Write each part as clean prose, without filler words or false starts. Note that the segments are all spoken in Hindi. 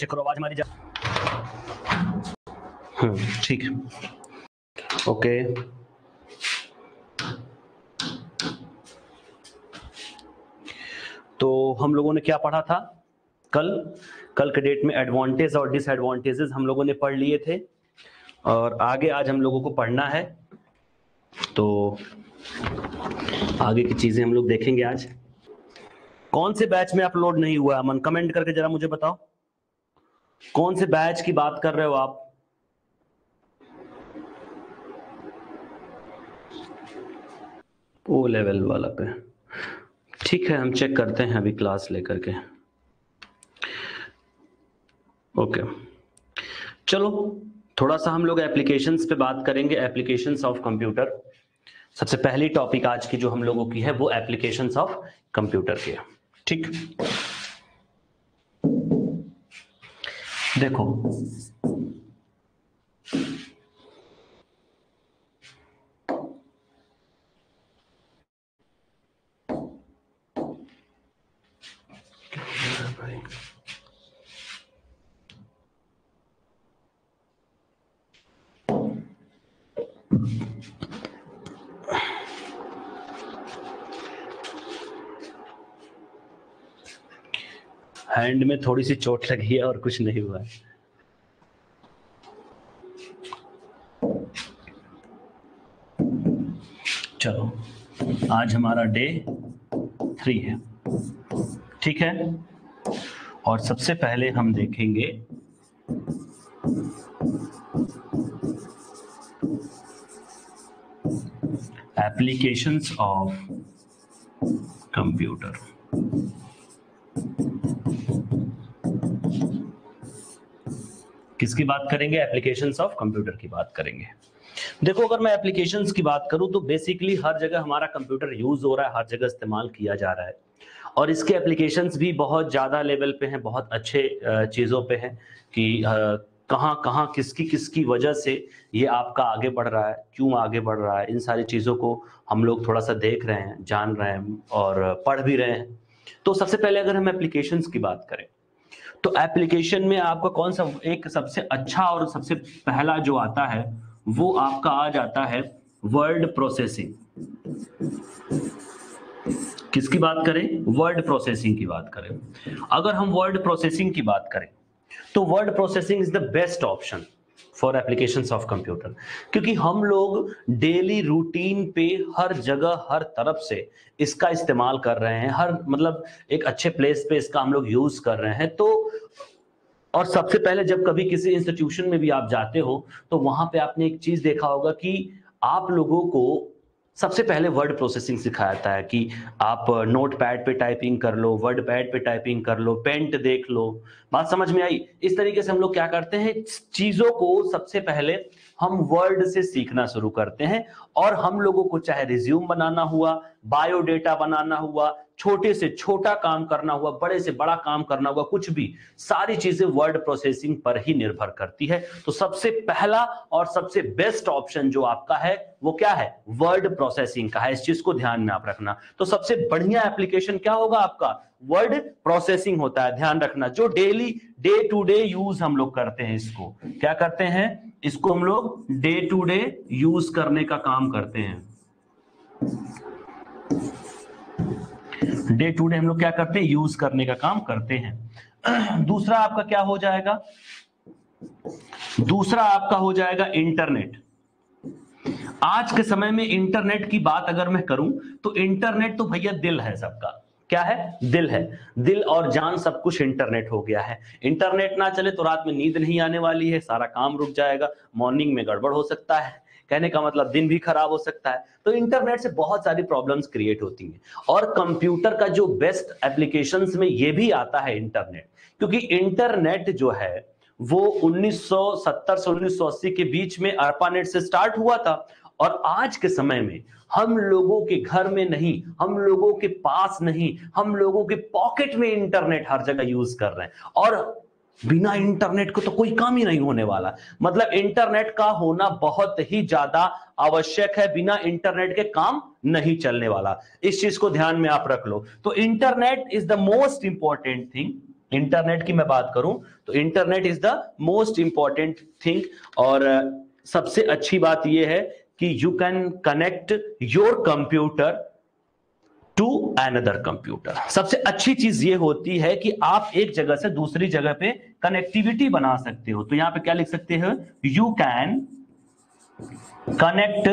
चेक करो, आवाज मारी जा। ठीक है, ओके। तो हम लोगों ने क्या पढ़ा था कल के डेट में? एडवांटेज और डिसएडवांटेजेस हम लोगों ने पढ़ लिए थे, और आगे आज हम लोगों को पढ़ना है, तो आगे की चीजें हम लोग देखेंगे। आज कौन से बैच में अपलोड नहीं हुआ अमन? कमेंट करके जरा मुझे बताओ, कौन से बैच की बात कर रहे हो आप? ओ लेवल वाला पे, ठीक है, हम चेक करते हैं अभी क्लास लेकर के। ओके, चलो थोड़ा सा हम लोग एप्लीकेशंस पे बात करेंगे, एप्लीकेशंस ऑफ कंप्यूटर। सबसे पहली टॉपिक आज की जो हम लोगों की है वो एप्लीकेशंस ऑफ कंप्यूटर की है। ठीक, देखो हैंड में थोड़ी सी चोट लगी है और कुछ नहीं हुआ है। चलो, आज हमारा डे 3 है, ठीक है, और सबसे पहले हम देखेंगे एप्लीकेशंस ऑफ कंप्यूटर। किसकी बात करेंगे? एप्लीकेशंस ऑफ कंप्यूटर की बात करेंगे। देखो, अगर मैं एप्लीकेशंस की बात करूं तो बेसिकली हर जगह हमारा कंप्यूटर यूज हो रहा है, हर जगह इस्तेमाल किया जा रहा है, और इसके एप्लीकेशंस भी बहुत ज़्यादा लेवल पे हैं, बहुत अच्छे चीज़ों पे हैं कि कहाँ किसकी वजह से ये आपका आगे बढ़ रहा है, क्यों आगे बढ़ रहा है। इन सारी चीज़ों को हम लोग थोड़ा सा देख रहे हैं, जान रहे हैं और पढ़ भी रहे हैं। तो सबसे पहले अगर हम एप्लीकेशंस की बात करें तो एप्लीकेशन में आपका कौन सा एक सबसे अच्छा और सबसे पहला जो आता है वो आपका आ जाता है वर्ड प्रोसेसिंग। किसकी बात करें? वर्ड प्रोसेसिंग की बात करें। अगर हम वर्ड प्रोसेसिंग की बात करें तो word processing is the best option for applications of computer, क्योंकि हम लोग डेली रूटीन पे हर जगह हर तरफ से इसका इस्तेमाल कर रहे हैं, हर मतलब एक अच्छे प्लेस पे इसका हम लोग यूज कर रहे हैं। तो और सबसे पहले जब कभी किसी इंस्टीट्यूशन में भी आप जाते हो तो वहां पे आपने एक चीज देखा होगा कि आप लोगों को सबसे पहले वर्ड प्रोसेसिंग सिखाया जाता है कि आप नोट पैड पे टाइपिंग कर लो, वर्ड पैड पे टाइपिंग कर लो, पेंट देख लो। बात समझ में आई? इस तरीके से हम लोग क्या करते हैं, चीजों को सबसे पहले हम वर्ड से सीखना शुरू करते हैं, और हम लोगों को चाहे रिज्यूम बनाना हुआ, बायोडेटा बनाना हुआ, छोटे से छोटा काम करना हुआ, बड़े से बड़ा काम करना हुआ, कुछ भी, सारी चीजें वर्ड प्रोसेसिंग पर ही निर्भर करती है। तो सबसे पहला और सबसे बेस्ट ऑप्शन जो आपका है वो क्या है? वर्ड प्रोसेसिंग का है। इस चीज को ध्यान में आप रखना। तो सबसे बढ़िया एप्लीकेशन क्या होगा आपका? वर्ड प्रोसेसिंग होता है, ध्यान रखना, जो daily day to day use हम लोग करते हैं। इसको क्या करते हैं? इसको हम लोग डे टू डे यूज करने का काम करते हैं, डे टू डे हम लोग क्या करते हैं? यूज करने का काम करते हैं। दूसरा आपका क्या हो जाएगा? दूसरा आपका हो जाएगा इंटरनेट। आज के समय में इंटरनेट की बात अगर मैं करूं तो इंटरनेट तो भैया दिल है सबका। क्या है? दिल है। दिल और जान सब कुछ इंटरनेट हो गया है। इंटरनेट ना चले तो रात में नींद नहीं आने वाली है, सारा काम रुक जाएगा, मॉर्निंग में गड़बड़ हो सकता है, कहने का मतलब दिन भी खराब हो सकता है। तो इंटरनेट से बहुत सारी प्रॉब्लम्स क्रिएट होती हैं, और कंप्यूटर का जो बेस्ट एप्लीकेशंस में ये भी आता है इंटरनेट, क्योंकि इंटरनेट जो है वो 1970 से 1980 के बीच में अर्पानेट से स्टार्ट हुआ था, और आज के समय में हम लोगों के घर में नहीं, हम लोगों के पास नहीं, हम लोगों के पॉकेट में इंटरनेट हर जगह यूज कर रहे हैं, और बिना इंटरनेट को तो कोई काम ही नहीं होने वाला। मतलब इंटरनेट का होना बहुत ही ज्यादा आवश्यक है, बिना इंटरनेट के काम नहीं चलने वाला। इस चीज को ध्यान में आप रख लो। तो internet is the most important thing internet की मैं बात करूं तो internet is the most important thing, और सबसे अच्छी बात यह है कि you can connect your computer to another computer. सबसे अच्छी चीज ये होती है कि आप एक जगह से दूसरी जगह पे कनेक्टिविटी बना सकते हो। तो यहां पे क्या लिख सकते हैं, you can connect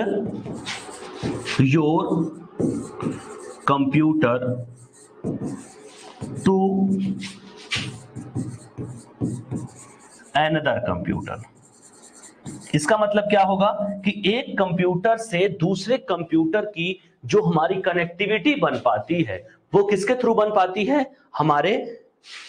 your computer to another computer. इसका मतलब क्या होगा कि एक कंप्यूटर से दूसरे कंप्यूटर की जो हमारी कनेक्टिविटी बन पाती है वो किसके थ्रू बन पाती है, हमारे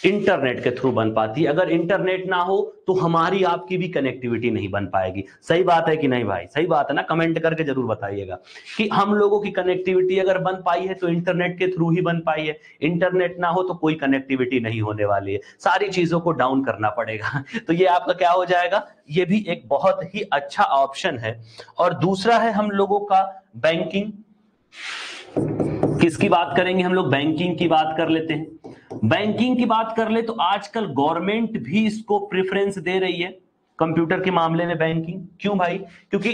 इंटरनेट के थ्रू बन पाती है। अगर इंटरनेट ना हो तो हमारी आपकी भी कनेक्टिविटी नहीं बन पाएगी। सही बात है कि नहीं भाई, सही बात है ना, कमेंट करके जरूर बताइएगा कि हम लोगों की कनेक्टिविटी अगर बन पाई है तो इंटरनेट के थ्रू ही बन पाई है। इंटरनेट ना हो तो कोई कनेक्टिविटी नहीं होने वाली है, सारी चीजों को डाउन करना पड़ेगा। तो ये आपका क्या हो जाएगा, ये भी एक बहुत ही अच्छा ऑप्शन है। और दूसरा है हम लोगों का बैंकिंग। किसकी बात करेंगे हम लोग, बैंकिंग की बात कर लेते हैं। बैंकिंग की बात कर ले तो आजकल गवर्नमेंट भी इसको प्रेफरेंस दे रही है कंप्यूटर के मामले में, बैंकिंग। क्यों भाई, क्योंकि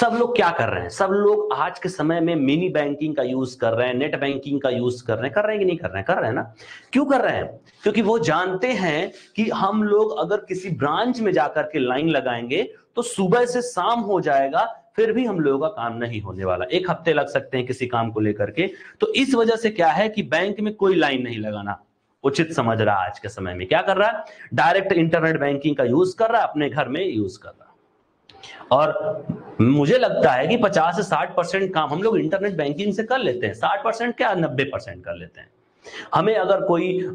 सब लोग क्या कर रहे हैं, सब लोग आज के समय में मिनी बैंकिंग का यूज कर रहे हैं, नेट बैंकिंग का यूज कर रहे हैं। कर रहे हैं कि नहीं कर रहे हैं, कर रहे हैं ना। क्यों कर रहे हैं, क्योंकि वो जानते हैं कि हम लोग अगर किसी ब्रांच में जाकर के लाइन लगाएंगे तो सुबह से शाम हो जाएगा, फिर भी हम लोगों का काम नहीं होने वाला, एक हफ्ते लग सकते हैं किसी काम को लेकर के। तो इस वजह से क्या है कि बैंक में कोई लाइन नहीं लगाना उचित समझ रहा आज के समय में। क्या कर रहा है, डायरेक्ट इंटरनेट बैंकिंग का यूज कर रहा है, अपने घर में यूज कर रहा है। और मुझे लगता है कि 50 से 60% काम हम लोग इंटरनेट बैंकिंग से कर लेते हैं, 60% क्या 90% कर लेते हैं। हमें अगर कोई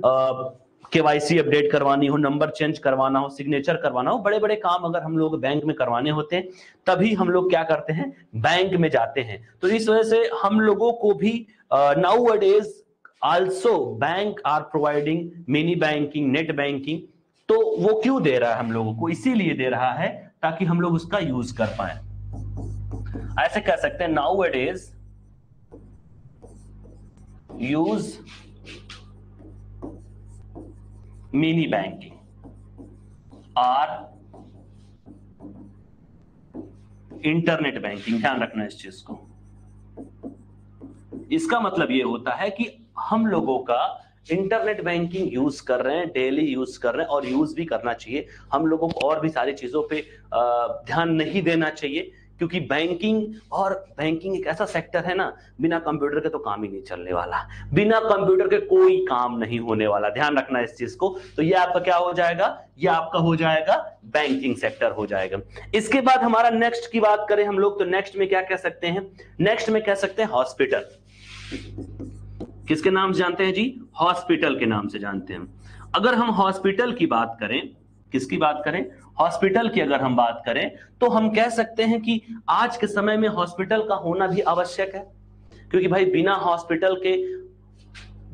केवाईसी अपडेट करवानी हो, नंबर चेंज करवाना हो, सिग्नेचर करवाना हो, बड़े बड़े काम अगर हम लोग बैंक में करवाने होते हैं तभी हम लोग क्या करते हैं, बैंक में जाते हैं। तो इस वजह से हम लोगों को भी nowadays also bank are providing mini banking, net banking. तो वो क्यों दे रहा है हम लोगों को, इसीलिए दे रहा है ताकि हम लोग उसका यूज कर पाए। ऐसे कह सकते हैं nowadays use mini banking और इंटरनेट बैंकिंग। ध्यान रखना इस चीज को। इसका मतलब यह होता है कि हम लोगों का इंटरनेट बैंकिंग यूज कर रहे हैं, डेली यूज कर रहे हैं, और यूज भी करना चाहिए। हम लोगों को और भी सारी चीजों पे ध्यान नहीं देना चाहिए, क्योंकि बैंकिंग, और बैंकिंग एक ऐसा सेक्टर है ना, बिना कंप्यूटर के तो काम ही नहीं चलने वाला, बिना कंप्यूटर के कोई काम नहीं होने वाला। ध्यान रखना इस चीज को। तो ये आपका क्या हो जाएगा, ये आपका हो जाएगा बैंकिंग सेक्टर हो जाएगा। इसके बाद हमारा नेक्स्ट की बात करें हम लोग तो नेक्स्ट में क्या कह सकते हैं, नेक्स्ट में कह सकते हैं हॉस्पिटल। किसके नाम से जानते हैं जी, हॉस्पिटल के नाम से जानते हैं। अगर हम हॉस्पिटल की बात करें, किसकी बात करें, हॉस्पिटल की अगर हम बात करें तो हम कह सकते हैं कि आज के समय में हॉस्पिटल का होना भी आवश्यक है, क्योंकि भाई बिना हॉस्पिटल के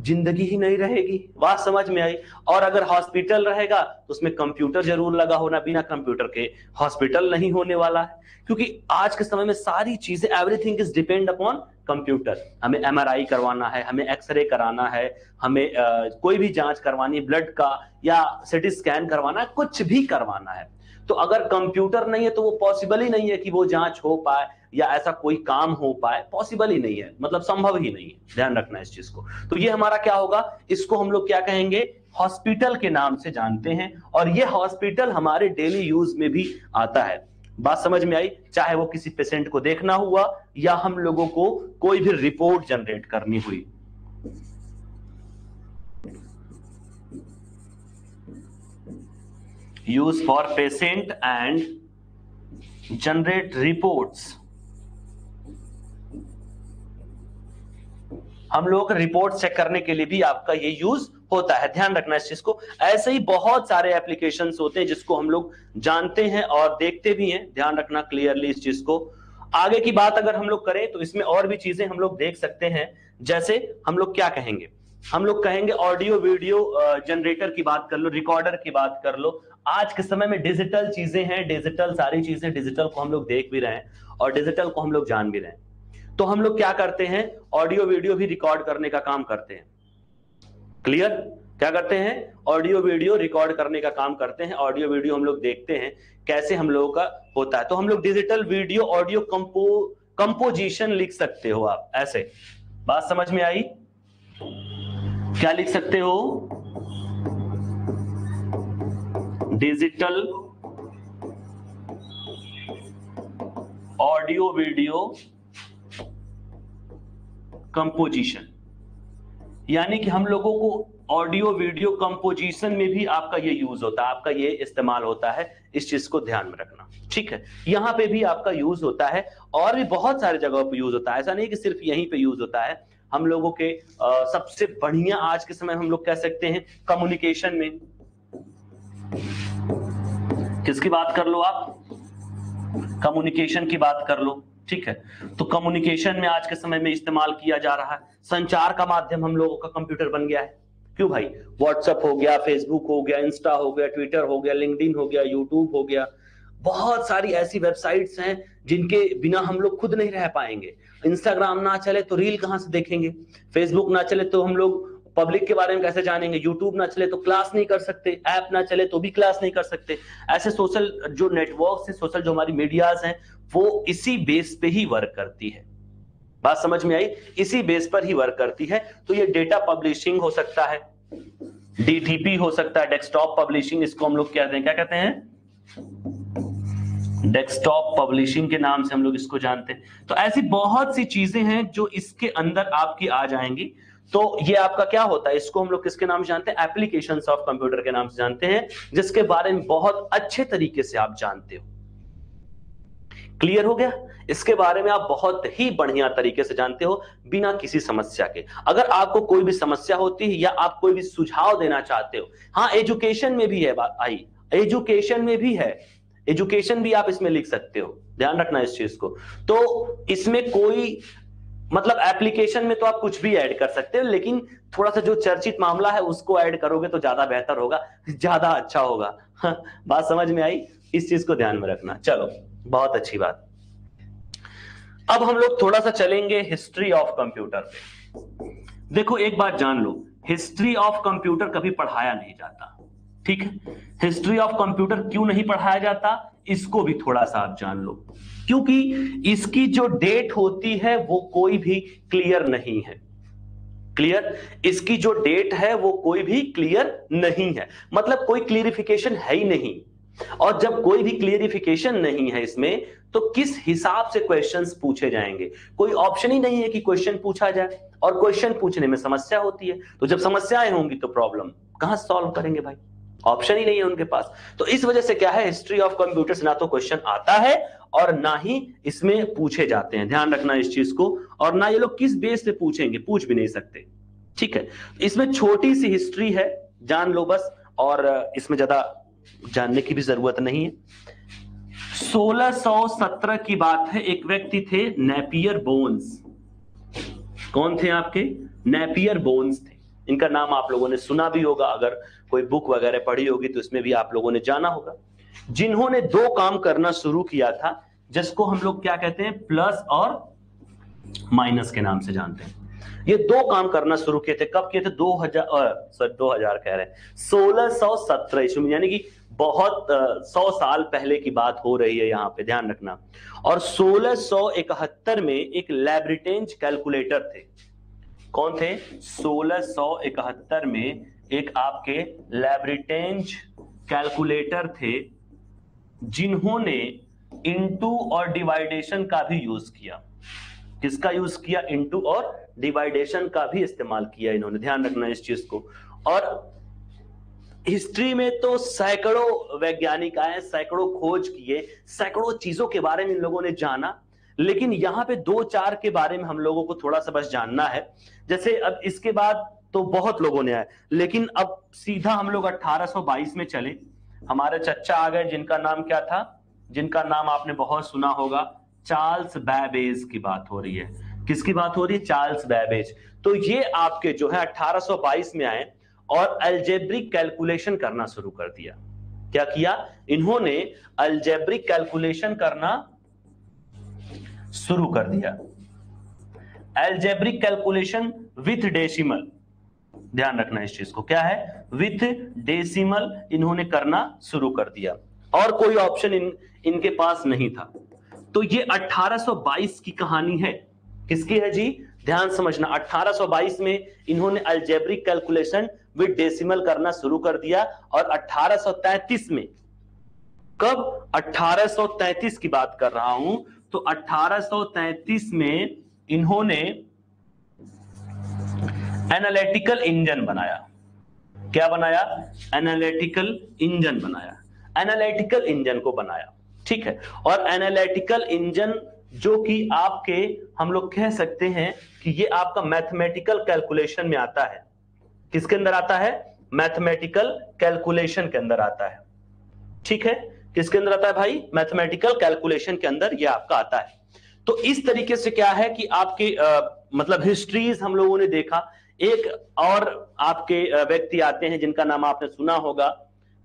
जिंदगी ही नहीं रहेगी। बात समझ में आई। और अगर हॉस्पिटल रहेगा तो उसमें कंप्यूटर जरूर लगा होना, बिना कंप्यूटर के हॉस्पिटल नहीं होने वाला है, क्योंकि आज के समय में सारी चीजें, everything is depend upon computer. हमें MRI करवाना है, हमें एक्सरे कराना है, हमें कोई भी जांच करवानी, ब्लड का या CT स्कैन करवाना, कुछ भी करवाना है। तो अगर कंप्यूटर नहीं है तो वो पॉसिबल ही नहीं है कि वो जांच हो पाए या ऐसा कोई काम हो पाए, पॉसिबल ही नहीं है, मतलब संभव ही नहीं है। ध्यान रखना इस चीज को। तो ये हमारा क्या होगा, इसको हम लोग क्या कहेंगे, हॉस्पिटल के नाम से जानते हैं। और ये हॉस्पिटल हमारे डेली यूज में भी आता है। बात समझ में आई। चाहे वो किसी पेशेंट को देखना हुआ या हम लोगों को कोई भी रिपोर्ट जनरेट करनी हुई। Use for patient and generate reports. हम लोग रिपोर्ट चेक करने के लिए भी आपका ये यूज होता है। ध्यान रखना इस चीज को। ऐसे ही बहुत सारे एप्लीकेशंस होते हैं जिसको हम लोग जानते हैं और देखते भी हैं। ध्यान रखना क्लियरली इस चीज को। आगे की बात अगर हम लोग करें तो इसमें और भी चीजें हम लोग देख सकते हैं। जैसे हम लोग क्या कहेंगे, हम लोग कहेंगे ऑडियो वीडियो जनरेटर की बात कर लो, रिकॉर्डर की बात कर लो। आज के समय में डिजिटल चीजें हैं, डिजिटल सारी चीजें, डिजिटल को हम लोग देख भी रहे हैं और डिजिटल को हम लोग जान भी रहे हैं। तो हम लोग क्या करते हैं, ऑडियो वीडियो भी रिकॉर्ड करने का काम करते हैं। क्लियर। क्या करते हैं, ऑडियो वीडियो रिकॉर्ड करने का काम करते हैं। ऑडियो वीडियो हम लोग देखते हैं कैसे हम लोगों का होता है, तो हम लोग डिजिटल वीडियो ऑडियो कंपोजिशन लिख सकते हो आप। ऐसे बात समझ में आई, क्या लिख सकते हो, डिजिटल ऑडियो वीडियो कंपोजिशन, यानी कि हम लोगों को ऑडियो वीडियो कंपोजिशन में भी आपका ये यूज होता है, आपका ये इस्तेमाल होता है, इस चीज को ध्यान में रखना, ठीक है। यहाँ पे भी आपका यूज होता है और भी बहुत सारे जगहों पे यूज होता है, ऐसा नहीं कि सिर्फ यहीं पे यूज होता है। हम लोगों के सबसे बढ़िया आज के समय हम लोग कह सकते हैं कम्युनिकेशन में, किसकी बात कर लो आप, कम्युनिकेशन की बात कर लो, ठीक है। तो कम्युनिकेशन में आज के समय में इस्तेमाल किया जा रहा है, संचार का माध्यम हम लोगों का कंप्यूटर बन गया है। क्यों भाई, व्हाट्सएप हो गया, फेसबुक हो गया, इंस्टा हो गया, ट्विटर हो गया, लिंक्डइन हो गया, यूट्यूब हो गया, बहुत सारी ऐसी वेबसाइट्स हैं जिनके बिना हम लोग खुद नहीं रह पाएंगे। इंस्टाग्राम ना चले तो रील कहाँ से देखेंगे, फेसबुक ना चले तो हम लोग पब्लिक के बारे में कैसे जानेंगे, यूट्यूब ना चले तो क्लास नहीं कर सकते, ऐप ना चले तो भी क्लास नहीं कर सकते। ऐसे सोशल जो नेटवर्क है, सोशल जो हमारी मीडियाज हैं, वो इसी बेस पे ही वर्क करती है। बात समझ में आई, इसी बेस पर ही वर्क करती है। तो ये डेटा पब्लिशिंग हो सकता है, DTP हो सकता है, डेस्कटॉप पब्लिशिंग, इसको हम लोग कहते हैं, क्या कहते हैं, डेस्कटॉप पब्लिशिंग के नाम से हम लोग इसको जानते हैं। तो ऐसी बहुत सी चीजें हैं जो इसके अंदर आपकी आ जाएंगी। तो ये आपका क्या होता है, इसको हम लोग किसके नाम से जानते हैं, एप्लीकेशंस ऑफ कंप्यूटर के नाम से जानते हैं, जिसके बारे में बहुत अच्छे तरीके से आप जानते हो। क्लियर हो गया, इसके बारे में आप बहुत ही बढ़िया तरीके से जानते हो बिना किसी समस्या के। अगर आपको कोई भी समस्या होती है या आप कोई भी सुझाव देना चाहते हो, हाँ एजुकेशन में भी है बात आई, एजुकेशन में भी है, एजुकेशन भी आप इसमें लिख सकते हो, ध्यान रखना इस चीज को। तो इसमें कोई मतलब एप्लीकेशन में तो आप कुछ भी ऐड कर सकते हो, लेकिन थोड़ा सा जो चर्चित मामला है उसको ऐड करोगे तो ज्यादा बेहतर होगा, ज्यादा अच्छा होगा। हाँ, बात समझ में आई, इस चीज को ध्यान में रखना। चलो बहुत अच्छी बात, अब हम लोग थोड़ा सा चलेंगे हिस्ट्री ऑफ कंप्यूटर पे। देखो एक बात जान लो, हिस्ट्री ऑफ कंप्यूटर कभी पढ़ाया नहीं जाता, ठीक है। हिस्ट्री ऑफ कंप्यूटर क्यों नहीं पढ़ाया जाता, इसको भी थोड़ा सा आप जान लो, क्योंकि इसकी जो डेट होती है वो कोई भी क्लियर नहीं है। क्लियर, इसकी जो डेट है वो कोई भी क्लियर नहीं है, मतलब कोई क्लियरिफिकेशन है ही नहीं। और जब कोई भी क्लियरिफिकेशन नहीं है इसमें, तो किस हिसाब से क्वेश्चंस पूछे जाएंगे, कोई ऑप्शन ही नहीं है कि क्वेश्चन पूछा जाए, और क्वेश्चन पूछने में समस्या होती है। तो जब समस्याएं होंगी तो प्रॉब्लम कहां सॉल्व करेंगे भाई, ऑप्शन ही नहीं है उनके पास। तो इस वजह से क्या है, हिस्ट्री ऑफ कंप्यूटर्स ना तो क्वेश्चन आता है और ना ही इसमें पूछे जाते हैं, ध्यान रखना इस चीज को। और ना ये लोग किस बेस पे पूछेंगे, पूछ भी नहीं सकते, ठीक है। इसमें छोटी सी हिस्ट्री है, जान लो बस, और इसमें ज्यादा जानने की भी जरूरत नहीं है। 1617 की बात है, एक व्यक्ति थे नेपियर बोन्स। कौन थे आपके, नेपियर बोन्स थे। इनका नाम आप लोगों ने सुना भी होगा, अगर कोई बुक वगैरह पढ़ी होगी तो इसमें भी आप लोगों ने जाना होगा। जिन्होंने दो काम करना शुरू किया था, जिसको हम लोग क्या कहते हैं, प्लस और माइनस के नाम से जानते हैं। ये दो काम करना शुरू किए थे, कब किए थे, 2000 कह रहे हैं, 1617 ईस्वी में, यानी कि बहुत 100 साल पहले की बात हो रही है यहाँ पे, ध्यान रखना। और 1671 में एक लैब्रेटेंज कैलकुलेटर थे। कौन थे, 1671 में एक आपके लैब्रेटेंज कैलकुलेटर थे, जिन्होंने इनटू और डिवाइडेशन का भी यूज किया। किसका यूज किया, इनटू और डिवाइडेशन का भी इस्तेमाल किया इन्होंने, ध्यान रखना इस चीज को। और हिस्ट्री में तो सैकड़ों वैज्ञानिक आए, सैकड़ों खोज किए, सैकड़ों चीजों के बारे में इन लोगों ने जाना, लेकिन यहाँ पे दो चार के बारे में हम लोगों को थोड़ा सा बस जानना है। जैसे अब इसके बाद तो बहुत लोगों ने आए, लेकिन अब सीधा हम लोग 1822 में चले, हमारे चचा आ गए जिनका नाम क्या था, जिनका नाम आपने बहुत सुना होगा, चार्ल्स बैबेज की बात हो रही है। किसकी बात हो रही है, चार्ल्स बैबेज। तो ये आपके जो है 1822 में आए और अलजेब्रिक कैलकुलेशन करना शुरू कर दिया। क्या किया इन्होंने, अलजेब्रिक कैलकुलेशन करना शुरू कर दिया, एल्जेब्रिक कैलकुलेशन विथ डेसिमल। ध्यान रखना इस चीज को, क्या है, विथ डेसिमल इन्होंने करना शुरू कर दिया और कोई ऑप्शन इनके पास नहीं था। तो ये 1822 की कहानी है, किसकी है जी, ध्यान समझना। 1822 में इन्होंने अलजेब्रिक कैलकुलेशन विद डेसिमल करना शुरू कर दिया और 1833 में, कब, 1833 की बात कर रहा हूं, तो 1833 में इन्होंने एनालिटिकल इंजन बनाया। क्या बनाया, एनालिटिकल इंजन बनाया, एनालिटिकल इंजन को बनाया, ठीक है। और एनालिटिकल इंजन जो कि आपके, हम लोग कह सकते हैं कि ये आपका मैथमेटिकल कैलकुलेशन में आता है, किसके अंदर आता है, मैथमेटिकल कैलकुलेशन के अंदर आता है, ठीक है, किसके अंदर आता है भाई, मैथमेटिकल कैलकुलेशन के अंदर ये आपका आता है। तो इस तरीके से क्या है कि आपके मतलब हिस्ट्रीज हम लोगों ने देखा। एक और आपके व्यक्ति आते हैं जिनका नाम आपने सुना होगा,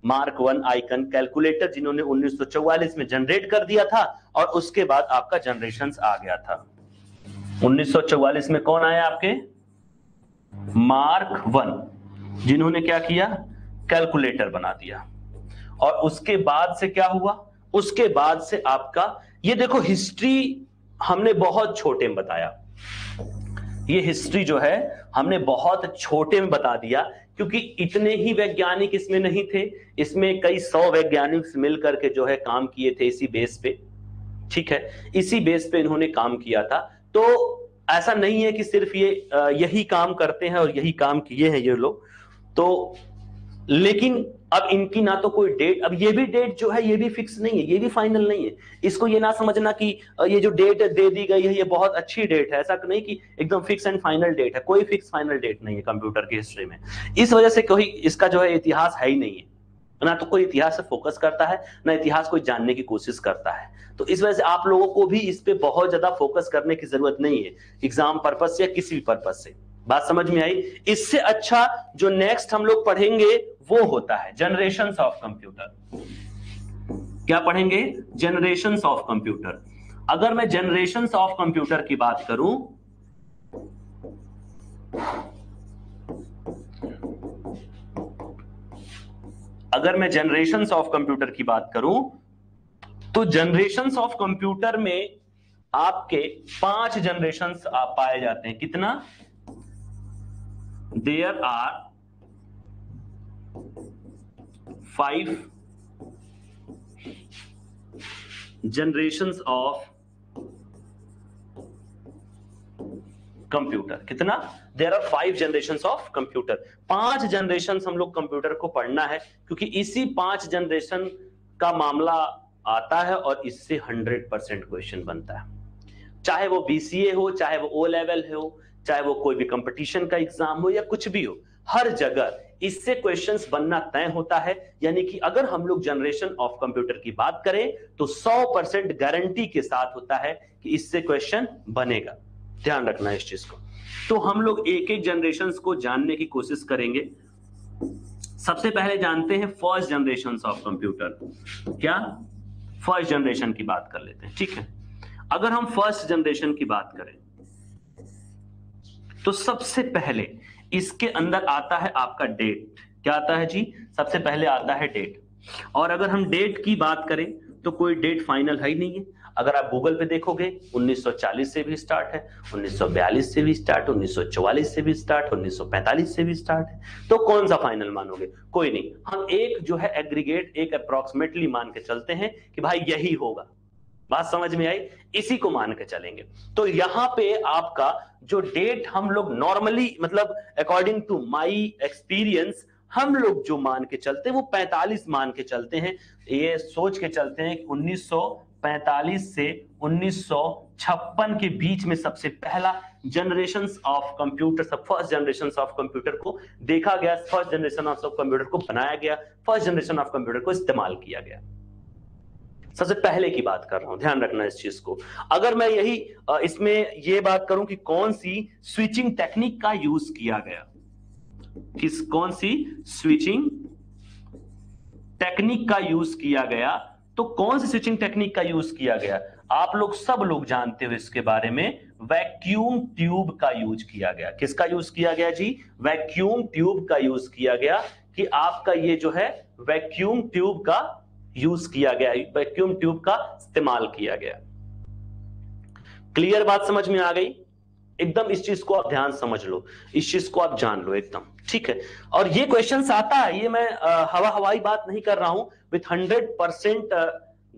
मार्क वन आइकन कैलकुलेटर, जिन्होंने 1944 में जनरेट कर दिया था और उसके बाद आपका जनरेशंस आ गया था। 1944 में कौन आया आपके, मार्क वन, जिन्होंने क्या किया, कैलकुलेटर बना दिया। और उसके बाद से क्या हुआ, उसके बाद से आपका ये देखो हिस्ट्री हमने बहुत छोटे में बताया, ये हिस्ट्री जो है हमने बहुत छोटे में बता दिया क्योंकि इतने ही वैज्ञानिक इसमें नहीं थे, इसमें कई 100 वैज्ञानिक मिलकर के जो है काम किए थे इसी बेस पे, ठीक है, इसी बेस पे इन्होंने काम किया था। तो ऐसा नहीं है कि सिर्फ ये यही काम करते हैं और यही काम किए हैं ये लोग। तो लेकिन अब इनकी ना तो कोई डेट, अब ये भी डेट जो है ये भी फिक्स नहीं है, ये भी फाइनल नहीं है, इसको ये ना समझना कि ये जो डेट दे दी गई है ये बहुत अच्छी डेट है, ऐसा नहीं कि एकदम फिक्स एंड फाइनल डेट है, कोई फिक्स फाइनल डेट नहीं है कंप्यूटर की हिस्ट्री में। इस वजह से कोई इसका जो है इतिहास है ही नहीं है, ना तो कोई इतिहास से फोकस करता है, ना इतिहास कोई जानने की कोशिश करता है। तो इस वजह से आप लोगों को भी इस पे बहुत ज्यादा फोकस करने की जरूरत नहीं है, एग्जाम पर्पज से या किसी भी पर्पज से। बात समझ में आई। इससे अच्छा जो नेक्स्ट हम लोग पढ़ेंगे वो होता है जनरेशंस ऑफ कंप्यूटर। क्या पढ़ेंगे, जनरेशंस ऑफ कंप्यूटर। अगर मैं जनरेशंस ऑफ कंप्यूटर की बात करूं, अगर मैं जनरेशंस ऑफ कंप्यूटर की बात करूं तो जनरेशंस ऑफ कंप्यूटर में आपके 5 जनरेशंस पाए जाते हैं। कितना, There are 5 generations of computer. कितना, There are 5 generations of computer. 5 generations हम लोग कंप्यूटर को पढ़ना है क्योंकि इसी 5 जनरेशन का मामला आता है और इससे 100% क्वेश्चन बनता है, चाहे वो BCA हो, चाहे वो O level हो, चाहे वो कोई भी कंपटीशन का एग्जाम हो या कुछ भी हो, हर जगह इससे क्वेश्चंस बनना तय होता है। यानी कि अगर हम लोग जनरेशन ऑफ कंप्यूटर की बात करें तो 100% गारंटी के साथ होता है कि इससे क्वेश्चन बनेगा। ध्यान रखना इस चीज को। तो हम लोग एक एक जनरेशन को जानने की कोशिश करेंगे। सबसे पहले जानते हैं फर्स्ट जनरेशन ऑफ कंप्यूटर। क्या, फर्स्ट जनरेशन की बात कर लेते हैं, ठीक है। अगर हम फर्स्ट जनरेशन की बात करें तो सबसे पहले इसके अंदर आता है आपका डेट। क्या आता है जी, सबसे पहले आता है डेट। और अगर हम डेट की बात करें तो कोई डेट फाइनल है ही नहीं है। अगर आप गूगल पे देखोगे 1940 से भी स्टार्ट है, 1942 से भी स्टार्ट, 1944 से भी स्टार्ट, 1945 से भी स्टार्ट है। तो कौन सा फाइनल मानोगे, कोई नहीं। हम एक जो है एग्रीगेट, एक अप्रोक्सीमेटली मान के चलते हैं कि भाई यही होगा। बात समझ में आई, इसी को मान के चलेंगे। तो यहाँ पे आपका जो डेट हम लोग नॉर्मली, मतलब अकॉर्डिंग टू माय एक्सपीरियंस, हम लोग जो मान के चलते हैं वो 45 मान के चलते हैं। ये सोच के चलते हैं कि 1945 से 1956 के बीच में सबसे पहला जनरेशंस ऑफ कंप्यूटर, सब फर्स्ट जनरेशंस ऑफ कंप्यूटर को देखा गया, फर्स्ट जनरेशन ऑफ कंप्यूटर को बनाया गया, फर्स्ट जनरेशन ऑफ कंप्यूटर को इस्तेमाल किया गया। सबसे पहले की बात कर रहा हूं, ध्यान रखना इस चीज को। अगर मैं यही इसमें ये बात करूं कि कौन सी स्विचिंग टेक्निक का यूज किया गया, किस, कौन सी स्विचिंग टेक्निक का यूज किया गया, तो कौन सी स्विचिंग टेक्निक का यूज किया गया, आप लोग सब लोग जानते हो इसके बारे में, वैक्यूम ट्यूब का यूज किया गया। किसका यूज किया गया जी? वैक्यूम ट्यूब का यूज किया गया कि आपका ये जो है वैक्यूम ट्यूब का यूज किया गया, वैक्यूम ट्यूब का इस्तेमाल किया गया। क्लियर बात समझ में आ गई? एकदम इस चीज को आप ध्यान समझ लो, इस चीज को आप जान लो एकदम, ठीक है। और ये क्वेश्चन आता है, ये मैं हवाई बात नहीं कर रहा हूं, विथ 100%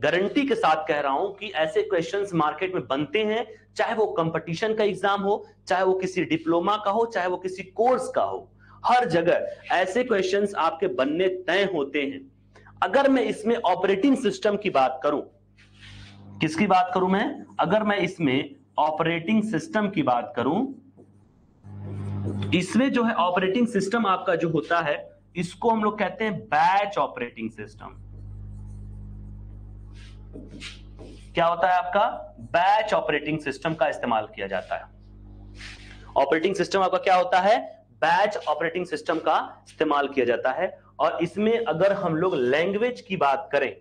गारंटी के साथ कह रहा हूं कि ऐसे क्वेश्चंस मार्केट में बनते हैं, चाहे वो कंपटीशन का एग्जाम हो, चाहे वो किसी डिप्लोमा का हो, चाहे वो किसी कोर्स का हो, हर जगह ऐसे क्वेश्चंस आपके बनने तय होते हैं। अगर मैं इसमें ऑपरेटिंग सिस्टम की बात करूं, किसकी बात करूं मैं? अगर मैं इसमें ऑपरेटिंग सिस्टम की बात करूं, इसमें जो है ऑपरेटिंग सिस्टम आपका जो होता है, इसको हम लोग कहते हैं बैच ऑपरेटिंग सिस्टम। क्या होता है आपका? बैच ऑपरेटिंग सिस्टम का इस्तेमाल किया जाता है। ऑपरेटिंग सिस्टम आपका क्या होता है? बैच ऑपरेटिंग सिस्टम का इस्तेमाल किया जाता है। और इसमें अगर हम लोग लैंग्वेज की बात करें,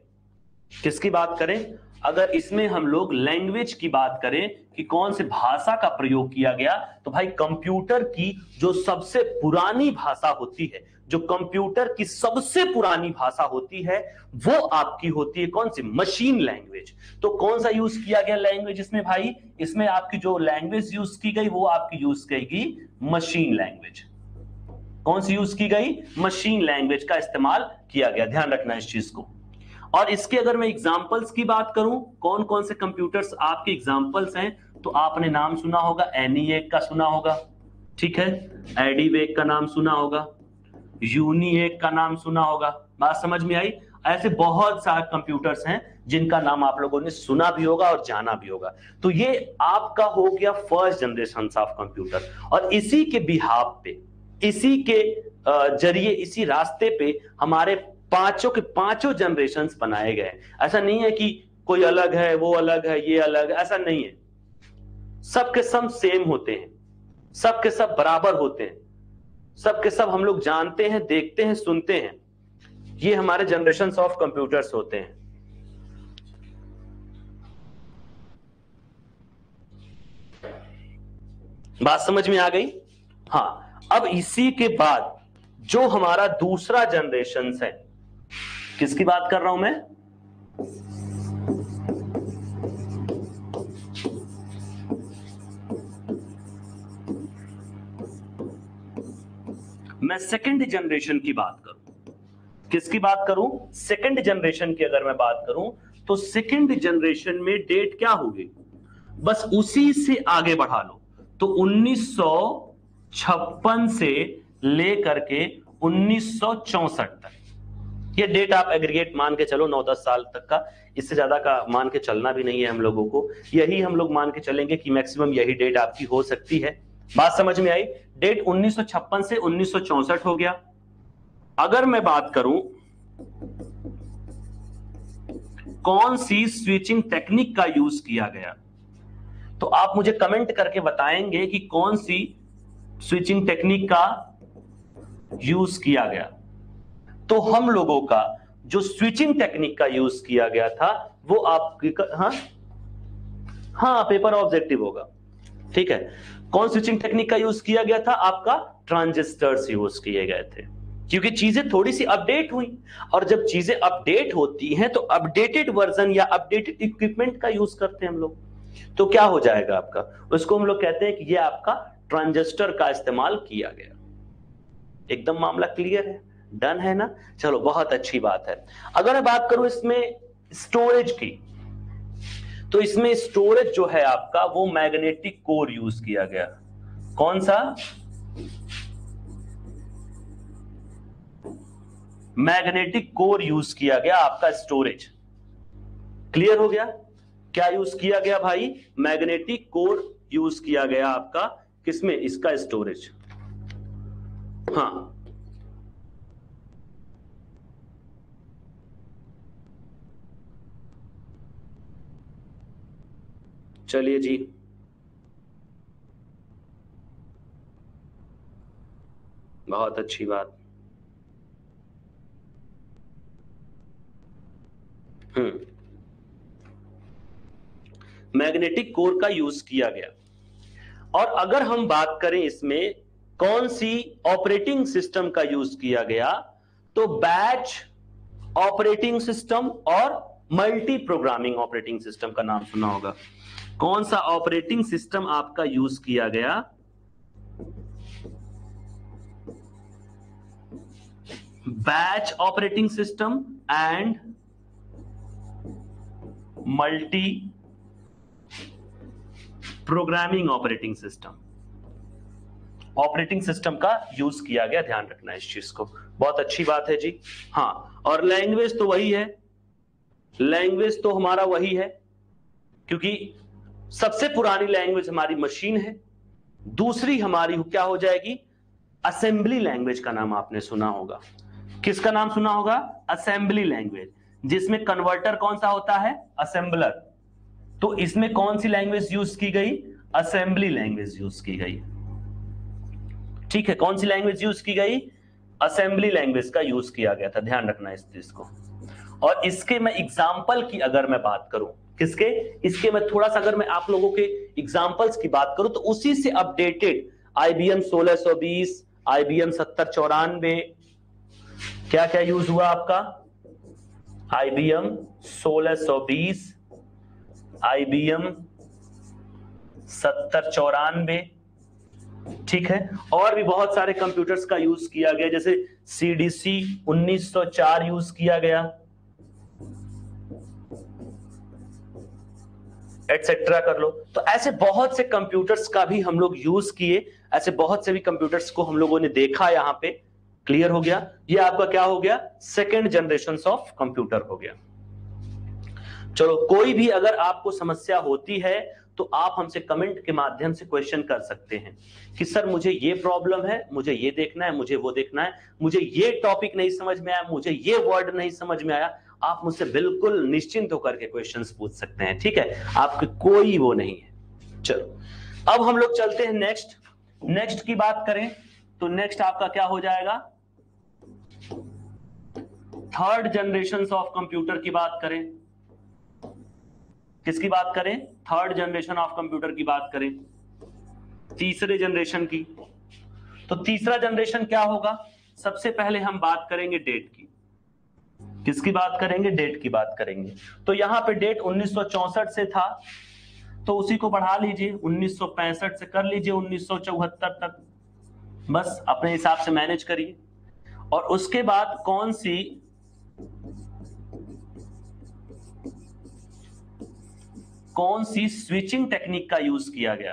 किसकी बात करें? अगर इसमें हम लोग लैंग्वेज की बात करें कि कौन से भाषा का प्रयोग किया गया, तो भाई कंप्यूटर की जो सबसे पुरानी भाषा होती है, जो कंप्यूटर की सबसे पुरानी भाषा होती है, वो आपकी होती है कौन सी? Machine language. तो कौन सा यूज किया गया लैंग्वेज इसमें भाई? इसमें आपकी जो लैंग्वेज यूज की गई वो आपकी यूज की गई मशीन लैंग्वेज। कौन सी यूज की गई? मशीन लैंग्वेज का इस्तेमाल किया गया, ध्यान रखना इस चीज को। और इसके अगर मैं एग्जाम्पल्स की बात करूं, कौन कौन से कंप्यूटर्स आपके एग्जाम्पल्स हैं, तो आपने नाम सुना होगा, ENIAC का सुना होगा, ठीक है, एडीवेक का नाम सुना होगा, यूनिएक का नाम सुना होगा, बात समझ में आई? ऐसे बहुत सारे कंप्यूटर्स हैं जिनका नाम आप लोगों ने सुना भी होगा और जाना भी होगा। तो ये आपका हो गया फर्स्ट जनरेशन ऑफ कंप्यूटर। और इसी के बिहाफ पे, इसी के जरिए, इसी रास्ते पे हमारे पांचों के पांचों जनरेशंस बनाए गए। ऐसा नहीं है कि कोई अलग है, वो अलग है, ये अलग है, ऐसा नहीं है। सबके सब सेम होते हैं, सबके सब बराबर होते हैं, सबके सब हम लोग जानते हैं, देखते हैं, सुनते हैं। ये हमारे जनरेशंस ऑफ कंप्यूटर्स होते हैं। बात समझ में आ गई? हाँ, अब इसी के बाद जो हमारा दूसरा जनरेशंस है, किसकी बात कर रहा हूं मैं? मैं सेकंड जनरेशन की बात करूं, किसकी बात करूं? सेकंड जनरेशन की अगर मैं बात करूं, तो सेकंड जनरेशन में डेट क्या होगी? बस उसी से आगे बढ़ा लो, तो 1956 से लेकर के 1964 तक ये डेट आप एग्रीगेट मान के चलो, 9-10 साल तक का, इससे ज्यादा का मान के चलना भी नहीं है हम लोगों को। यही हम लोग मान के चलेंगे कि मैक्सिमम यही डेट आपकी हो सकती है। बात समझ में आई? डेट 1956 से 1964 हो गया। अगर मैं बात करूं कौन सी स्विचिंग टेक्निक का यूज किया गया, तो आप मुझे कमेंट करके बताएंगे कि कौन सी स्विचिंग टेक्निक का यूज किया गया। तो हम लोगों का जो स्विचिंग टेक्निक का यूज किया गया था वो आपकी हाँ पेपर ऑब्जेक्टिव होगा, ठीक है। कौन स्विचिंग टेक्निक का यूज किया गया था? आपका ट्रांजिस्टर्स यूज किए गए थे, क्योंकि चीजें थोड़ी सी अपडेट हुई, और जब चीजें अपडेट होती हैं तो अपडेटेड वर्जन या अपडेटेड इक्विपमेंट का यूज करते हैं हम लोग। तो क्या हो जाएगा आपका? उसको हम लोग कहते हैं कि यह आपका ट्रांजिस्टर का इस्तेमाल किया गया। एकदम मामला क्लियर है, डन है ना? चलो, बहुत अच्छी बात है। अगर मैं बात करूं इसमें स्टोरेज की, तो इसमें स्टोरेज जो है आपका वो मैग्नेटिक कोर यूज किया गया। कौन सा? मैग्नेटिक कोर यूज किया गया आपका स्टोरेज। क्लियर हो गया? क्या यूज किया गया भाई? मैग्नेटिक कोर यूज किया गया आपका, किसमें? इसका स्टोरेज। हाँ, चलिए जी, बहुत अच्छी बात। मैग्नेटिक कोर का यूज किया गया। और अगर हम बात करें इसमें कौन सी ऑपरेटिंग सिस्टम का यूज किया गया, तो बैच ऑपरेटिंग सिस्टम और मल्टी प्रोग्रामिंग ऑपरेटिंग सिस्टम का नाम सुना होगा। कौन सा ऑपरेटिंग सिस्टम आपका यूज किया गया? Batch operating system and multi programming operating system, operating system का यूज किया गया। ध्यान रखना इस चीज को, बहुत अच्छी बात है जी। हाँ, और लैंग्वेज तो वही है, लैंग्वेज तो हमारा वही है, क्योंकि सबसे पुरानी लैंग्वेज हमारी मशीन है। दूसरी हमारी क्या हो जाएगी? असेंबली लैंग्वेज का नाम आपने सुना होगा। किसका नाम सुना होगा? असेंबली लैंग्वेज, जिसमें कन्वर्टर कौन सा होता है? असेंबलर। तो इसमें कौन सी लैंग्वेज यूज की गई? असेंबली लैंग्वेज यूज की गई। ठीक है, कौन सी लैंग्वेज यूज की गई? असेंबली लैंग्वेज का यूज किया गया था। ध्यान रखना इस चीज को। और इसके मैं एग्जाम्पल की अगर मैं बात करूं, किसके, इसके मैं थोड़ा सा अगर मैं आप लोगों के एग्जाम्पल्स की बात करूं, तो उसी से अपडेटेड IBM 1620, IBM 7094, क्या क्या यूज हुआ आपका? IBM 1620, IBM 7094, ठीक है। और भी बहुत सारे कंप्यूटर्स का यूज किया गया, जैसे CDC 1904 यूज किया गया, एटसेट्रा कर लो। तो ऐसे बहुत से कंप्यूटर्स का भी हम लोग यूज किए, ऐसे बहुत से भी कंप्यूटर्स को हम लोगों ने देखा। यहां पे क्लियर हो गया, ये आपका क्या हो गया? सेकेंड जनरेशन ऑफ कंप्यूटर हो गया। चलो, कोई भी अगर आपको समस्या होती है तो आप हमसे कमेंट के माध्यम से क्वेश्चन कर सकते हैं कि सर मुझे ये प्रॉब्लम है, मुझे ये देखना है, मुझे वो देखना है, मुझे ये टॉपिक नहीं समझ में आया, मुझे ये वर्ड नहीं समझ में आया। आप मुझसे बिल्कुल निश्चिंत होकर के क्वेश्चंस पूछ सकते हैं, ठीक है, आपके कोई वो नहीं है। चलो, अब हम लोग चलते हैं नेक्स्ट। नेक्स्ट की बात करें तो नेक्स्ट आपका क्या हो जाएगा? थर्ड जनरेशन ऑफ कंप्यूटर की बात करें, किसकी बात करें? थर्ड जनरेशन ऑफ कंप्यूटर की बात करें, तीसरे जनरेशन की। तो तीसरा जनरेशन क्या होगा? सबसे पहले हम बात करेंगे डेट की। किसकी बात करेंगे? डेट की बात करेंगे। तो यहाँ पे डेट 1964 से था, तो उसी को बढ़ा लीजिए, 1965 से कर लीजिए 1974 तक, बस अपने हिसाब से मैनेज करिए। और उसके बाद कौन सी स्विचिंग टेक्निक का यूज किया गया?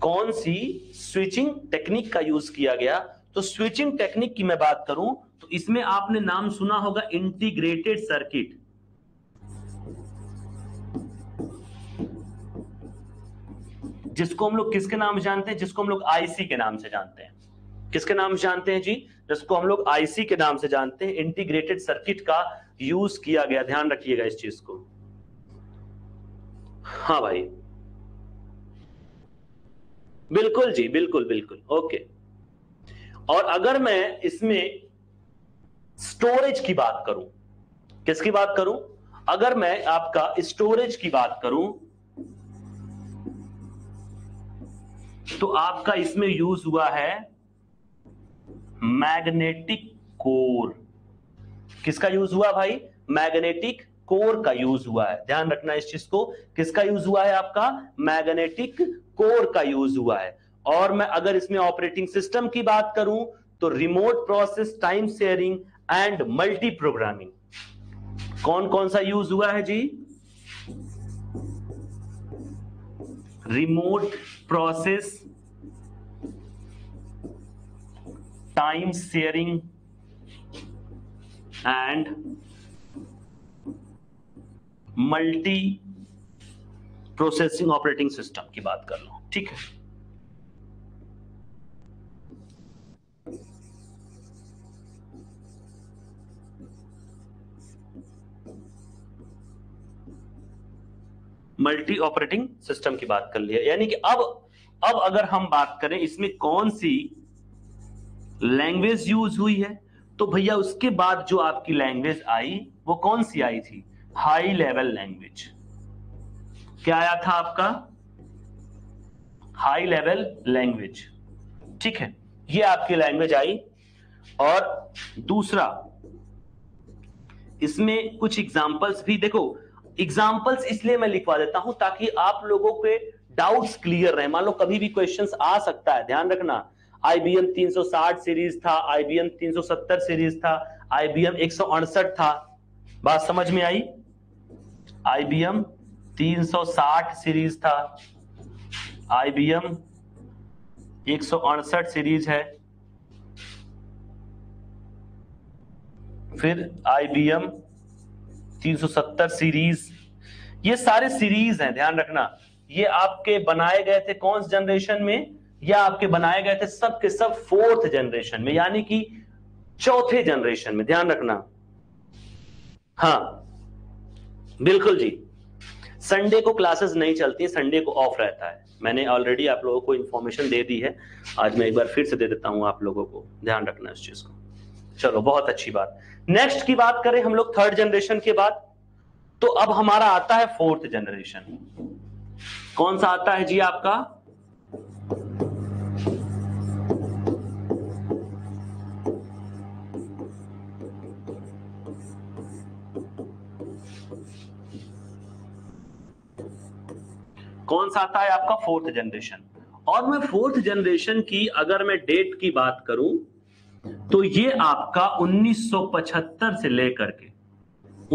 कौन सी स्विचिंग टेक्निक का यूज किया गया? तो स्विचिंग टेक्निक की मैं बात करूं तो इसमें आपने नाम सुना होगा इंटीग्रेटेड सर्किट। जिसको हम लोग किसके नाम जानते हैं? जिसको हम लोग आईसी के नाम से जानते हैं। किसके नाम जानते हैं जी? जिसको हम लोग आईसी के नाम से जानते हैं। इंटीग्रेटेड सर्किट का यूज किया गया, ध्यान रखिएगा इस चीज को। हाँ भाई, बिल्कुल जी, बिल्कुल बिल्कुल, ओके। और अगर मैं इसमें स्टोरेज की बात करूं, किसकी बात करूं? अगर मैं आपका स्टोरेज की बात करूं तो आपका इसमें यूज हुआ है मैग्नेटिक कोर। किसका यूज हुआ भाई? मैग्नेटिक कोर का यूज हुआ है, ध्यान रखना इस चीज को। किसका यूज हुआ है? आपका मैग्नेटिक कोर का यूज हुआ है। और मैं अगर इसमें ऑपरेटिंग सिस्टम की बात करूं तो remote process, time sharing and multi programming. कौन कौन सा यूज हुआ है जी? Remote process, time sharing and multi processing operating system की बात कर लो, ठीक है। मल्टी ऑपरेटिंग सिस्टम की बात कर लिया, यानी कि अब अगर हम बात करें इसमें कौन सी लैंग्वेज यूज हुई है, तो भैया उसके बाद जो आपकी लैंग्वेज आई वो कौन सी आई थी? High level language. क्या आया था आपका? High level language. ठीक है, ये आपकी लैंग्वेज आई। और दूसरा इसमें कुछ एग्जाम्पल्स भी, देखो एग्जाम्पल्स इसलिए मैं लिखवा देता हूं ताकि आप लोगों के डाउट्स क्लियर रहे। मान लो कभी भी क्वेश्चंस आ सकता है, ध्यान रखना। IBM 360 सीरीज था, IBM 370 सीरीज था, IBM 168 था, बात समझ में आई। IBM 360 सीरीज था, IBM 168 सीरीज है, फिर IBM 370 सीरीज, ये सारे सीरीज हैं, ध्यान रखना। ये आपके बनाए गए थे कौन से जनरेशन में, या आपके बनाए गए थे सब के सब फोर्थ जनरेशन में, यानी कि चौथे जनरेशन में, ध्यान रखना। हाँ बिल्कुल जी, संडे को क्लासेस नहीं चलती, संडे को ऑफ रहता है। मैंने ऑलरेडी आप लोगों को इंफॉर्मेशन दे दी है, आज मैं एक बार फिर से दे देता हूं आप लोगों को, ध्यान रखना इस चीज को। चलो बहुत अच्छी बात। नेक्स्ट की बात करें हम लोग थर्ड जनरेशन के बाद, तो अब हमारा आता है फोर्थ जनरेशन। कौन सा आता है जी आपका? कौन सा आता है आपका? Fourth generation. और मैं फोर्थ जनरेशन की अगर मैं डेट की बात करूं तो ये आपका 1975 से लेकर के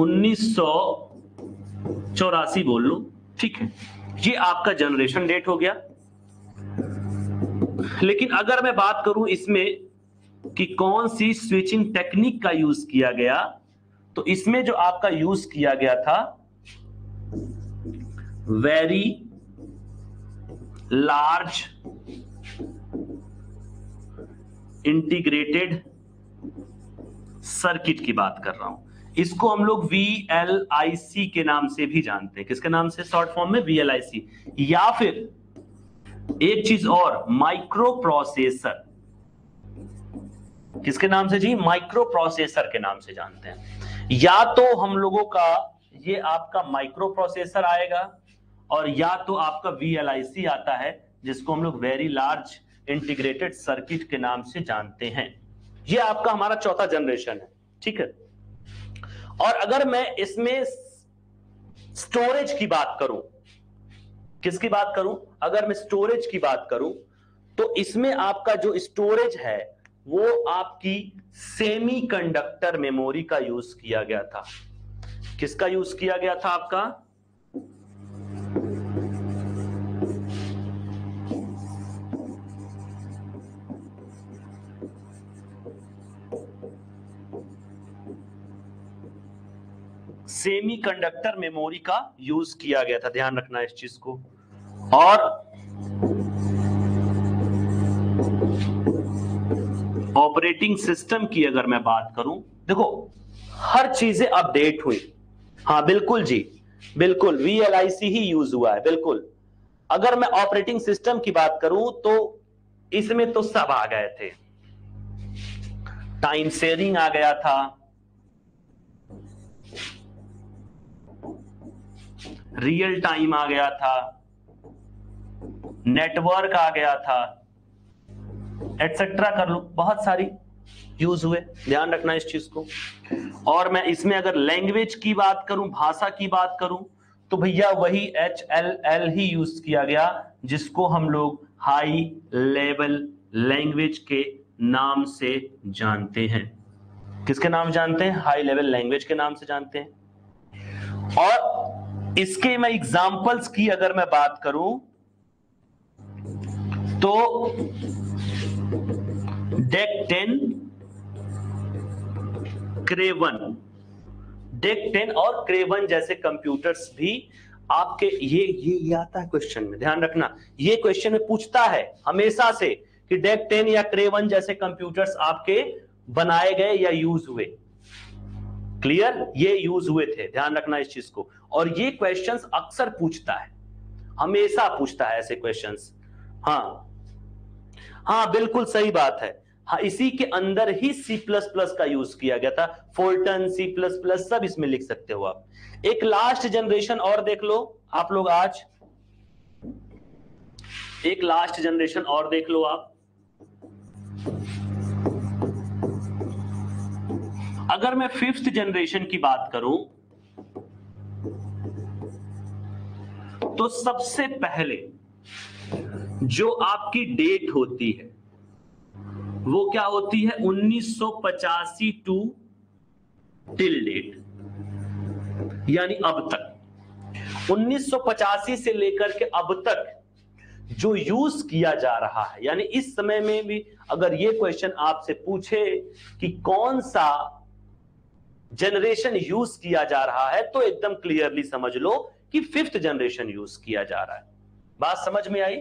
1984 बोल लो, ठीक है, ये आपका जनरेशन डेट हो गया। लेकिन अगर मैं बात करूं इसमें कि कौन सी स्विचिंग टेक्निक का यूज किया गया, तो इसमें जो आपका यूज किया गया था वेरी लार्ज इंटीग्रेटेड सर्किट की बात कर रहा हूं। इसको हम लोग VLIC के नाम से भी जानते हैं। किसके नाम से? शॉर्ट फॉर्म में VLIC, या फिर एक चीज और, माइक्रो प्रोसेसर। किसके नाम से जी? माइक्रो प्रोसेसर के नाम से जानते हैं। या तो हम लोगों का ये आपका माइक्रो प्रोसेसर आएगा, और या तो आपका VLIC आता है, जिसको हम लोग वेरी लार्ज इंटीग्रेटेड सर्किट के नाम से जानते हैं। ये आपका हमारा चौथा जनरेशन है, ठीक है। और अगर मैं इसमें स्टोरेज की बात करूं, किसकी बात करूं? अगर मैं स्टोरेज की बात करूं तो इसमें आपका जो स्टोरेज है वो आपकी सेमीकंडक्टर मेमोरी का यूज किया गया था। किसका यूज किया गया था आपका? सेमीकंडक्टर मेमोरी का यूज किया गया था, ध्यान रखना इस चीज को। और ऑपरेटिंग सिस्टम की अगर मैं बात करूं, देखो हर चीजें अपडेट हुई। हाँ बिल्कुल जी, बिल्कुल VLIC ही यूज हुआ है, बिल्कुल। अगर मैं ऑपरेटिंग सिस्टम की बात करूं तो इसमें तो सब आ गए थे, टाइम शेयरिंग आ गया था, रियल टाइम आ गया था, नेटवर्क आ गया था, एटसेट्रा कर लो, बहुत सारी यूज हुए, ध्यान रखना इस चीज को। और मैं इसमें अगर लैंग्वेज की बात करूं, भाषा की बात करूं, तो भैया वही HLL ही यूज किया गया, जिसको हम लोग हाई लेवल लैंग्वेज के नाम से जानते हैं। किसके नाम जानते हैं? हाई लेवल लैंग्वेज के नाम से जानते हैं। और इसके मैं एग्जाम्पल्स की अगर मैं बात करूं तो डेक 10 और क्रेवन जैसे कंप्यूटर्स भी आपके ये आता है क्वेश्चन में, ध्यान रखना। ये क्वेश्चन में पूछता है हमेशा से कि डेक 10 या क्रेवन जैसे कंप्यूटर्स आपके बनाए गए या यूज हुए, क्लियर, ये यूज हुए थे, ध्यान रखना इस चीज को। और ये क्वेश्चंस अक्सर पूछता है, हमेशा पूछता है ऐसे क्वेश्चंस। हाँ हाँ बिल्कुल सही बात है। हाँ, इसी के अंदर ही C++ का यूज किया गया था, फोर्टन, C++ सब इसमें लिख सकते हो आप। एक लास्ट जनरेशन और देख लो आप लोग आज, एक लास्ट जनरेशन और देख लो आप। अगर मैं फिफ्थ जनरेशन की बात करूं तो सबसे पहले जो आपकी डेट होती है वो क्या होती है, 1985 टू टिल डेट, यानी अब तक 1985 से लेकर के अब तक जो यूज किया जा रहा है। यानी इस समय में भी अगर ये क्वेश्चन आपसे पूछे कि कौन सा जनरेशन यूज किया जा रहा है तो एकदम क्लियरली समझ लो कि फिफ्थ जनरेशन यूज किया जा रहा है। बात समझ में आई।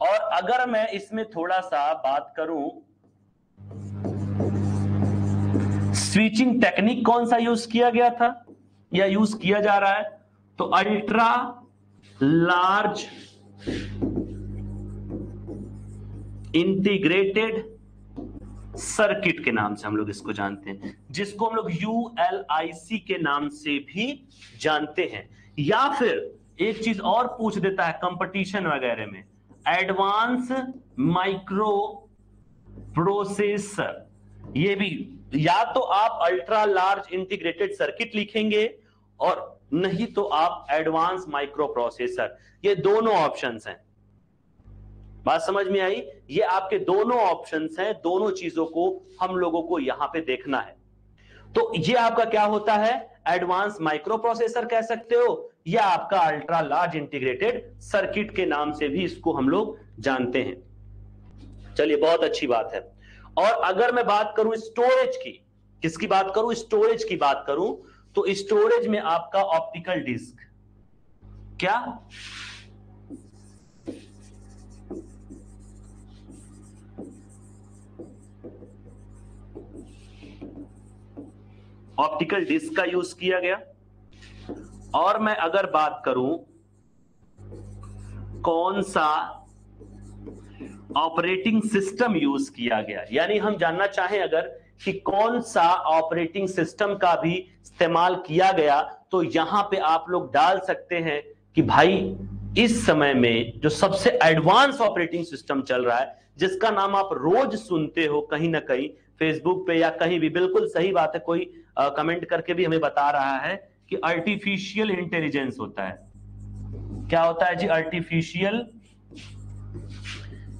और अगर मैं इसमें थोड़ा सा बात करूं, स्विचिंग टेक्निक कौन सा यूज किया गया था या यूज किया जा रहा है, तो अल्ट्रा लार्ज इंटीग्रेटेड सर्किट के नाम से हम लोग इसको जानते हैं, जिसको हम लोग ULIC के नाम से भी जानते हैं। या फिर एक चीज और पूछ देता है कंपटीशन वगैरह में, एडवांस माइक्रो प्रोसेसर। ये भी या तो आप अल्ट्रा लार्ज इंटीग्रेटेड सर्किट लिखेंगे और नहीं तो आप एडवांस माइक्रो प्रोसेसर, ये दोनों ऑप्शंस हैं। बात समझ में आई। ये आपके दोनों ऑप्शंस हैं, दोनों चीजों को हम लोगों को यहां पे देखना है। तो ये आपका क्या होता है, एडवांस माइक्रो प्रोसेसर कह सकते हो या आपका अल्ट्रा लार्ज इंटीग्रेटेड सर्किट के नाम से भी इसको हम लोग जानते हैं। चलिए, बहुत अच्छी बात है। और अगर मैं बात करूं स्टोरेज की, किसकी बात करूं, स्टोरेज की बात करूं तो स्टोरेज में आपका ऑप्टिकल डिस्क, क्या ऑप्टिकल डिस्क का यूज किया गया। और मैं अगर बात करूं कौन सा ऑपरेटिंग सिस्टम यूज किया गया, यानी हम जानना चाहें अगर कि कौन सा ऑपरेटिंग सिस्टम का भी इस्तेमाल किया गया, तो यहां पे आप लोग डाल सकते हैं कि भाई इस समय में जो सबसे एडवांस ऑपरेटिंग सिस्टम चल रहा है, जिसका नाम आप रोज सुनते हो कहीं ना कहीं फेसबुक पे या कहीं भी, बिल्कुल सही बात है, कोई कमेंट करके भी हमें बता रहा है कि आर्टिफिशियल इंटेलिजेंस होता है। क्या होता है जी, आर्टिफिशियल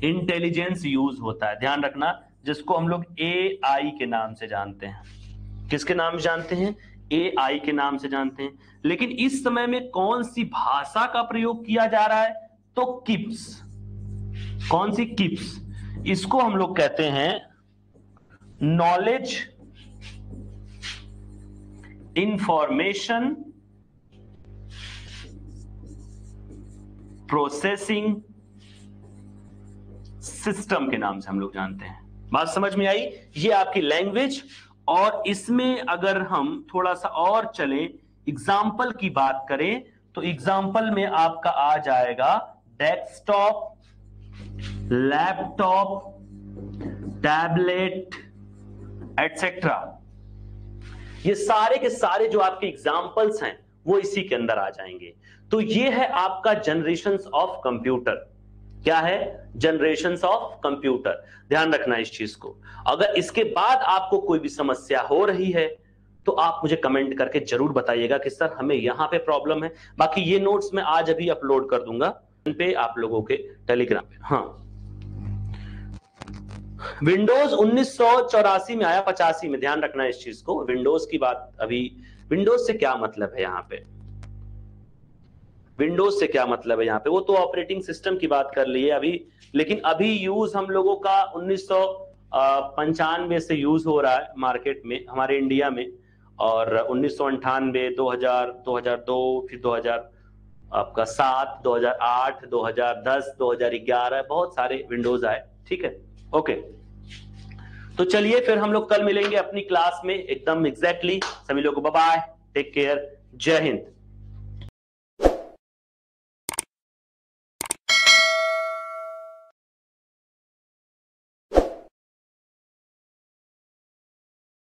इंटेलिजेंस यूज होता है, ध्यान रखना, जिसको हम लोग AI के नाम से जानते हैं। किसके नाम से जानते हैं, AI के नाम से जानते हैं। लेकिन इस समय में कौन सी भाषा का प्रयोग किया जा रहा है, तो किप्स। कौन सी किप्स, इसको हम लोग कहते हैं नॉलेज इंफॉर्मेशन प्रोसेसिंग सिस्टम के नाम से हम लोग जानते हैं। बात समझ में आई। ये आपकी लैंग्वेज। और इसमें अगर हम थोड़ा सा और चले, एग्जाम्पल की बात करें तो एग्जाम्पल में आपका आ जाएगा डेस्कटॉप, लैपटॉप, टैबलेट एटसेट्रा। ये सारे के सारे जो आपके एग्जाम्पल्स हैं वो इसी के अंदर आ जाएंगे। तो ये है आपका जनरेशंस ऑफ कंप्यूटर। क्या है, जनरेशंस ऑफ कंप्यूटर। ध्यान रखना इस चीज को। अगर इसके बाद आपको कोई भी समस्या हो रही है तो आप मुझे कमेंट करके जरूर बताइएगा कि सर हमें यहाँ पे प्रॉब्लम है। बाकी ये नोट्स मैं आज अभी अपलोड कर दूंगा पे आप लोगों के टेलीग्राम पे। हाँ, विंडोज 1984 में आया, 85 में, ध्यान रखना इस चीज को। विंडोज की बात अभी, विंडोज से क्या मतलब है यहाँ पे, विंडोज से क्या मतलब है यहाँ पे, वो तो ऑपरेटिंग सिस्टम की बात कर ली है अभी। लेकिन अभी यूज हम लोगों का 1995 से यूज हो रहा है मार्केट में हमारे इंडिया में, और 1998, 2000, 2002, फिर 2000 आपका 7, 2008, 2010, 2011, बहुत सारे विंडोज आए। ठीक है, ओके। तो चलिए फिर हम लोग कल मिलेंगे अपनी क्लास में एकदम एग्जैक्टली। सभी लोगों को बाय बाय, टेक केयर, जय हिंद।